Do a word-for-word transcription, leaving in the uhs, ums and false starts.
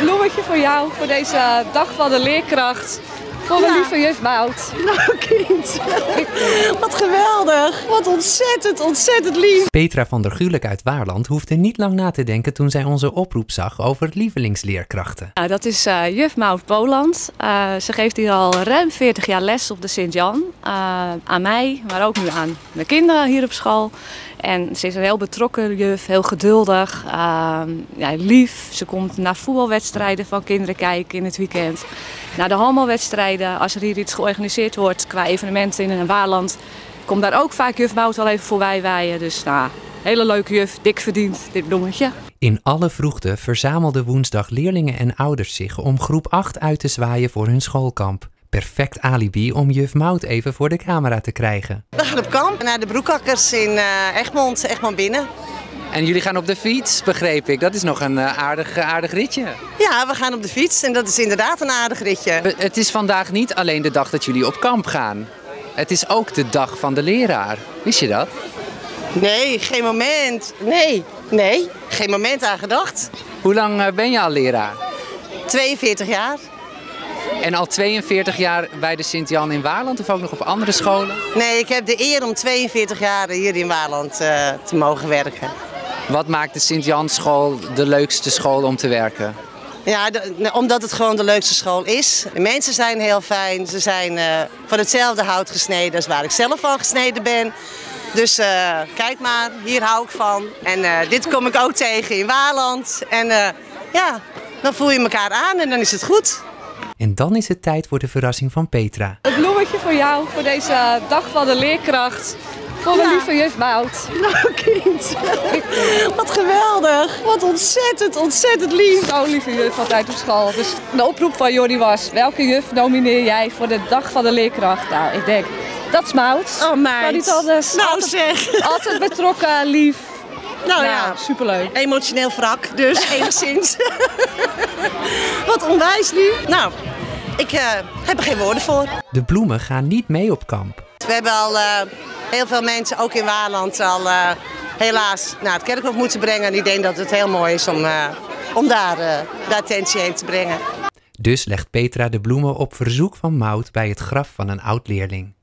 bloemetje voor jou, voor deze dag van de leerkracht. Voor mijn ja. lieve juf Maud. Nou kind, wat geweldig. Wat ontzettend, ontzettend lief. Petra van der Gulik uit Waarland hoefde niet lang na te denken toen zij onze oproep zag over lievelingsleerkrachten. Nou, dat is uh, juf Maud Poland. Uh, ze geeft hier al ruim veertig jaar les op de Sint-Jan. Uh, aan mij, maar ook nu aan mijn kinderen hier op school. En ze is een heel betrokken juf, heel geduldig, uh, ja, lief. Ze komt naar voetbalwedstrijden van kinderen kijken in het weekend. Naar de handbalwedstrijden, als er hier iets georganiseerd wordt qua evenementen in Waarland, komt daar ook vaak juf Maud al even voorbij waaien. Dus nou, hele leuke juf, dik verdiend, dit bloemetje. In alle vroegte verzamelden woensdag leerlingen en ouders zich om groep acht uit te zwaaien voor hun schoolkamp. Perfect alibi om juf Maud even voor de camera te krijgen. We gaan op kamp naar de broekhakkers in Egmond, Egmond binnen. En jullie gaan op de fiets, begreep ik. Dat is nog een aardig, aardig ritje. Ja, we gaan op de fiets en dat is inderdaad een aardig ritje. Het is vandaag niet alleen de dag dat jullie op kamp gaan. Het is ook de dag van de leraar. Wist je dat? Nee, geen moment. Nee, nee, geen moment aan gedacht. Hoe lang ben je al leraar? tweeënveertig jaar. En al tweeënveertig jaar bij de Sint-Jan in Waarland of ook nog op andere scholen? Nee, ik heb de eer om tweeënveertig jaar hier in Waarland uh, te mogen werken. Wat maakt de Sint-Janschool de leukste school om te werken? Ja, de, omdat het gewoon de leukste school is. De mensen zijn heel fijn, ze zijn uh, van hetzelfde hout gesneden als waar ik zelf van gesneden ben. Dus uh, kijk maar, hier hou ik van. En uh, dit kom ik ook tegen in Waarland. En uh, ja, dan voel je elkaar aan en dan is het goed. En dan is het tijd voor de verrassing van Petra. Het bloemetje voor jou, voor deze dag van de leerkracht. Voor mijn ja. lieve juf Maud. Nou kind, wat geweldig. Wat ontzettend, ontzettend lief. Zo'n lieve juf altijd op school. Dus de oproep van Jordi was, welke juf nomineer jij voor de dag van de leerkracht? Nou, ik denk, dat is Maud. Oh meid. Maar niet anders. Nou altijd, zeg. Altijd betrokken, lief. Nou, nou ja, superleuk. Emotioneel wrak, dus enigszins. Wat onwijs lief. Nou, ik uh, heb er geen woorden voor. De bloemen gaan niet mee op kamp. We hebben al... Uh, Heel veel mensen, ook in Waarland, al uh, helaas naar het kerkhof moeten brengen. En ik denk dat het heel mooi is om, uh, om daar uh, de attentie heen te brengen. Dus legt Petra de bloemen op verzoek van Maud bij het graf van een oud-leerling.